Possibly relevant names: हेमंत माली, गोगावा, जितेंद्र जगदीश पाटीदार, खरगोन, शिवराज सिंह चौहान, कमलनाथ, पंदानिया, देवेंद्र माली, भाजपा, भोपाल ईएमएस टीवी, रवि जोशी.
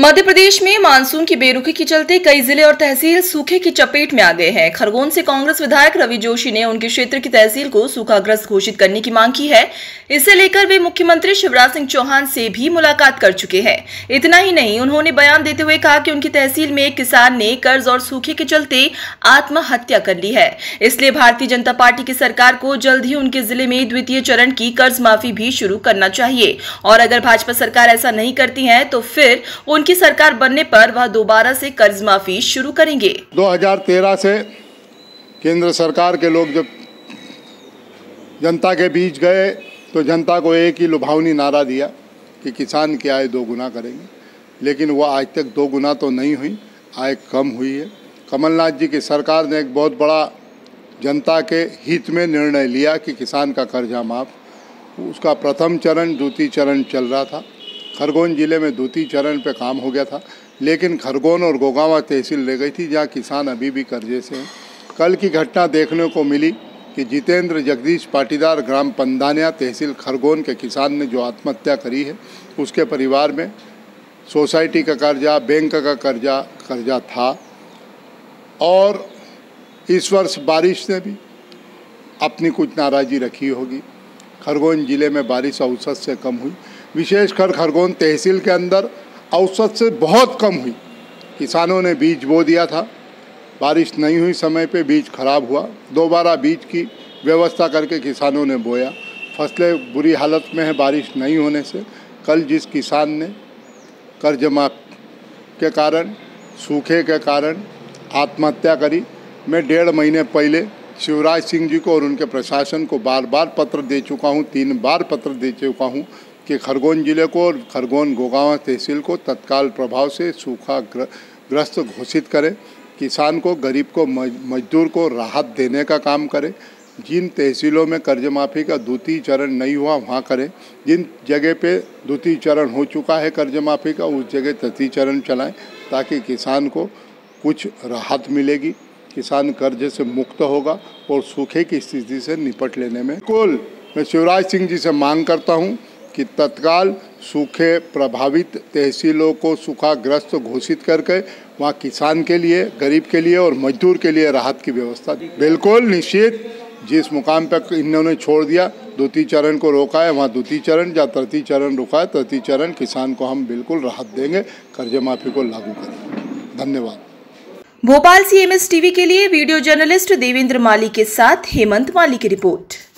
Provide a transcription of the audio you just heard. मध्य प्रदेश में मानसून की बेरुखी के चलते कई जिले और तहसील सूखे की चपेट में आ गए हैं। खरगोन से कांग्रेस विधायक रवि जोशी ने उनके क्षेत्र की तहसील को सूखाग्रस्त घोषित करने की मांग की है। इसे लेकर वे मुख्यमंत्री शिवराज सिंह चौहान से भी मुलाकात कर चुके हैं। इतना ही नहीं, उन्होंने बयान देते हुए कहा कि उनकी तहसील में एक किसान ने कर्ज और सूखे के चलते आत्महत्या कर ली है। इसलिए भारतीय जनता पार्टी की सरकार को जल्द ही उनके जिले में द्वितीय चरण की कर्ज माफी भी शुरू करना चाहिए और अगर भाजपा सरकार ऐसा नहीं करती है तो फिर की सरकार बनने पर वह दोबारा से कर्ज माफी शुरू करेंगे। 2013 से केंद्र सरकार के लोग जब जनता के बीच गए तो जनता को एक ही लुभावनी नारा दिया कि किसान की आय दो गुना करेंगे, लेकिन वह आज तक दो गुना तो नहीं हुई, आय कम हुई है। कमलनाथ जी की सरकार ने एक बहुत बड़ा जनता के हित में निर्णय लिया कि किसान का कर्जा माफ। उसका प्रथम चरण द्वितीय चरण चल रहा था। खरगोन ज़िले में द्वितीय चरण पे काम हो गया था, लेकिन खरगोन और गोगावा तहसील रह गई थी जहाँ किसान अभी भी कर्जे से हैं। कल की घटना देखने को मिली कि जितेंद्र जगदीश पाटीदार ग्राम पंदानिया तहसील खरगोन के किसान ने जो आत्महत्या करी है, उसके परिवार में सोसाइटी का कर्जा, बैंक का कर्जा था और इस वर्ष बारिश ने भी अपनी कुछ नाराज़ी रखी होगी। खरगोन ज़िले में बारिश औसत से कम हुई, विशेषकर खरगोन तहसील के अंदर औसत से बहुत कम हुई। किसानों ने बीज बो दिया था, बारिश नहीं हुई समय पे, बीज खराब हुआ। दोबारा बीज की व्यवस्था करके किसानों ने बोया, फसलें बुरी हालत में है बारिश नहीं होने से। कल जिस किसान ने कर्ज माफ के कारण, सूखे के कारण आत्महत्या करी, मैं 1.5 महीने पहले शिवराज सिंह जी को और उनके प्रशासन को बार बार पत्र दे चुका हूँ, 3 बार पत्र दे चुका हूँ कि खरगोन ज़िले को और खरगोन गोगावा तहसील को तत्काल प्रभाव से सूखाग्रस्त घोषित करें, किसान को, गरीब को, मजदूर को राहत देने का काम करें। जिन तहसीलों में कर्ज माफ़ी का द्वितीय चरण नहीं हुआ वहाँ करें, जिन जगह पे द्वितीय चरण हो चुका है कर्ज माफ़ी का उस जगह तृतीय चरण चलाएं, ताकि किसान को कुछ राहत मिलेगी, किसान कर्ज से मुक्त होगा और सूखे की स्थिति से निपट लेने में। बिल्कुल मैं शिवराज सिंह जी से मांग करता हूँ कि तत्काल सूखे प्रभावित तहसीलों को सूखाग्रस्त घोषित करके वहाँ किसान के लिए, गरीब के लिए और मजदूर के लिए राहत की व्यवस्था। बिल्कुल निश्चित जिस मुकाम पर इन्होंने छोड़ दिया, द्वितीय चरण को रोका है वहाँ द्वितीय चरण या तृतीय चरण रोका है, तृतीय चरण किसान को हम बिल्कुल राहत देंगे, कर्ज माफी को लागू करेंगे। धन्यवाद। भोपाल ईएमएस टीवी के लिए वीडियो जर्नलिस्ट देवेंद्र माली के साथ हेमंत माली की रिपोर्ट।